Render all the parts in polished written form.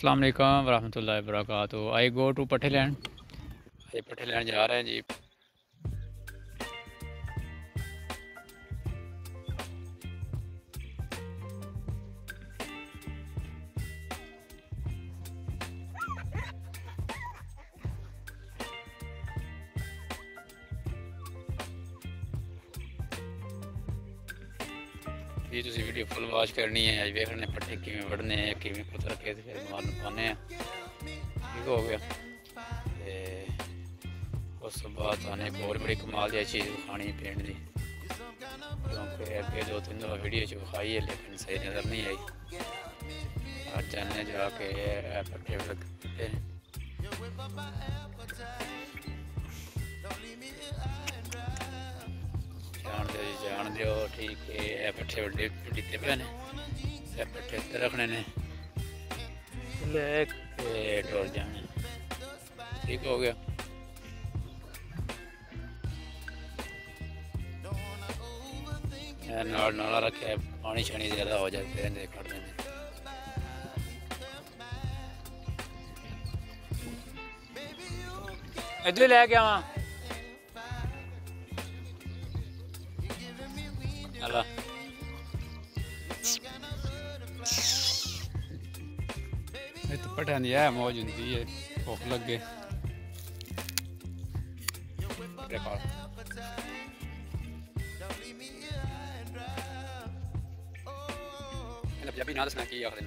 अस्सलाम वालेकुम वरहमतुल्लाहि वबरकातुहू। I go to पठे land. ये पठे लैंड जा रहे हैं जी। ये तुम वीडियो फुल वाच करनी है। अज वेखने पट्टे किमें बढ़ने हैं किमें पुत्र के मार पाने हैं। ठीक हो गया उस बाद आने को बड़ी कमाल की चीज़ खानी पेंट की, क्योंकि दो तीन दफा वीडियो च विखाई है लेकिन सही नज़र नहीं आई। आज जाने जाके पट्टे पट्टे ठीक है। पट्ठे बड़े पीते पे ने पट्ठे उत्तर रखने ने टोल जाने। ठीक हो गया। नाला रखे पानी शानी ज़्यादा हो जाते हैं खड़ने में। इधर लैके आवा अल्लाह। तो पता नहीं है मौज होती है भूख लग गए। पंजाबी ना दसना की आखिर तू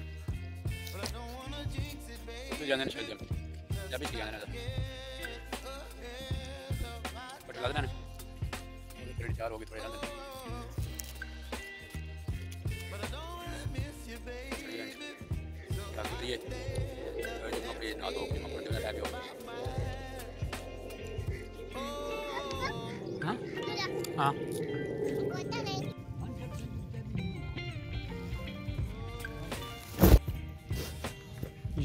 जाने चल चल पंजाबी की गाना पता लग ना। चार हो गए थोड़े अंदर ये अपने ना दो के मकड़ में लगे हो। हां हां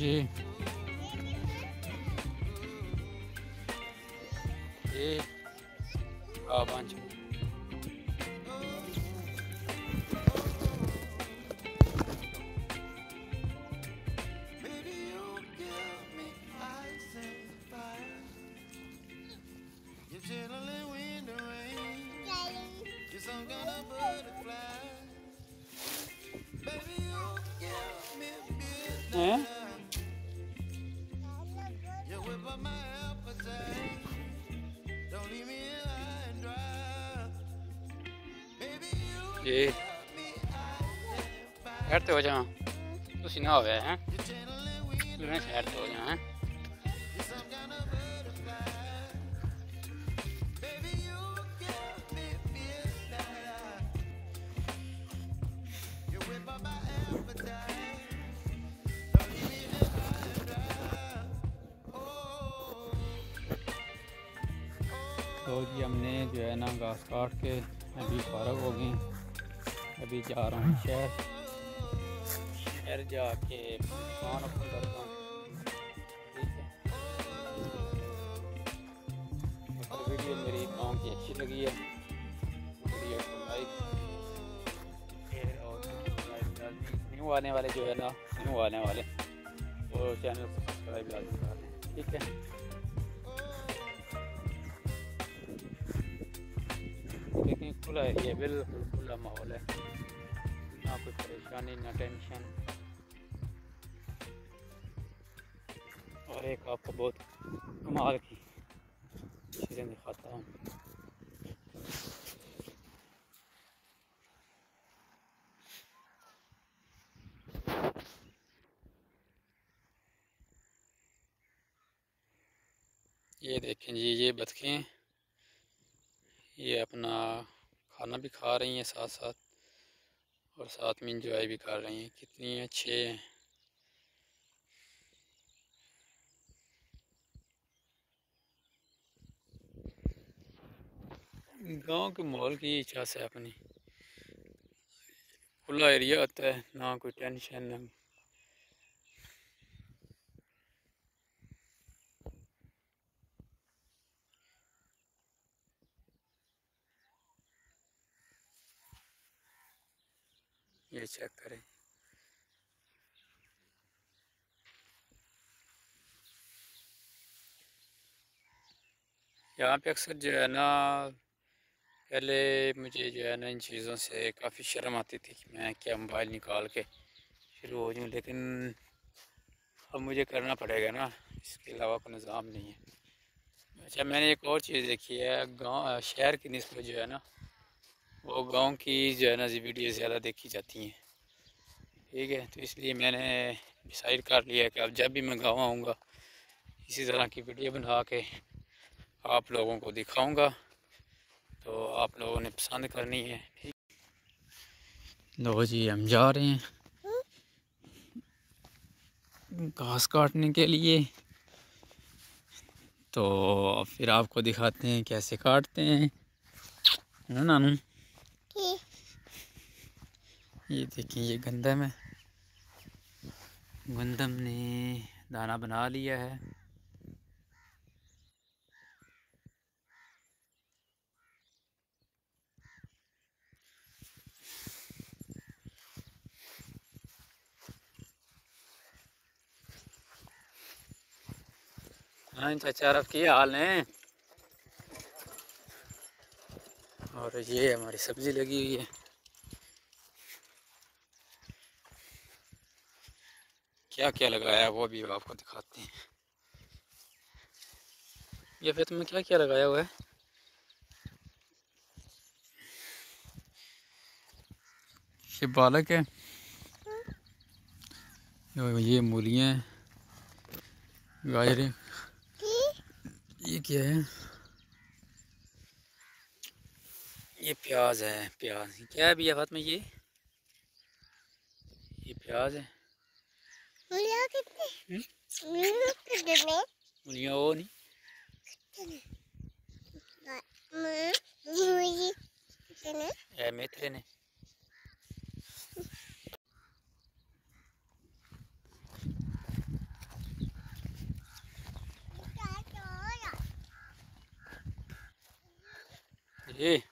ये आ पांच ये शहर तो हो जाओ तुम ना हो गए हैं शहर तो हो जाओ। तो जी हमने जो है ना घास काट के अभी फारग हो गई। अभी जा रहा हूँ शहर जाके दुकान ओपन करता हूँ। ठीक है। वीडियो मेरी गाँव की अच्छी लगी है वीडियो को लाइक और न्यू आने वाले जो है ना न्यू आने वाले और चैनल को सब्सक्राइब लाजमी कर लें। ठीक है। खुला एरिया बिल्कुल खुला माहौल है, ना कोई परेशानी ना टेंशन। और एक आपको बहुत कमाल की चीज़ें दिखाता हूँ। ये देखें जी ये बतखें ये अपना खाना भी खा रही हैं साथ साथ और साथ में इंजॉय भी कर रही हैं। कितनी अच्छे हैं। गांव के माहौल की इच्छा से अपनी खुला एरिया होता है, ना कोई टेंशन ना। ये चेक करें यहाँ पे अक्सर जो है ना, पहले मुझे जो है ना इन चीज़ों से काफ़ी शर्म आती थी कि मैं क्या मोबाइल निकाल के शुरू हो जाऊँ, लेकिन अब मुझे करना पड़ेगा ना, इसके अलावा कोई निज़ाम नहीं है। अच्छा, मैंने एक और चीज़ देखी है, गांव शहर की निस्बत जो है ना वो गांव की जो है ना वीडियो ज़्यादा देखी जाती हैं, ठीक है। तो इसलिए मैंने डिसाइड कर लिया है कि अब जब भी मैं गाँव आऊँगा इसी तरह की वीडियो बना के आप लोगों को दिखाऊंगा, तो आप लोगों ने पसंद करनी है, ठीक। लो जी, हम जा रहे हैं घास काटने के लिए, तो फिर आपको दिखाते हैं कैसे काटते हैं, है ना नानू। ये देखिए, ये गंदम है, गंदम ने दाना बना लिया है। हाँ चाचा रफ की हाल है, और ये हमारी सब्जी लगी हुई है। क्या क्या लगाया वो भी आपको दिखाते हैं। ये फिर तुमने क्या क्या लगाया हुआ है? ये पालक है, ये मूलियाँ हैं, गाजरें, ये क्या है? ये प्याज है, प्याज क्या है भैया फातिमा? ये प्याज है, मूलियाँ वो नहीं, मेथरे ने। ये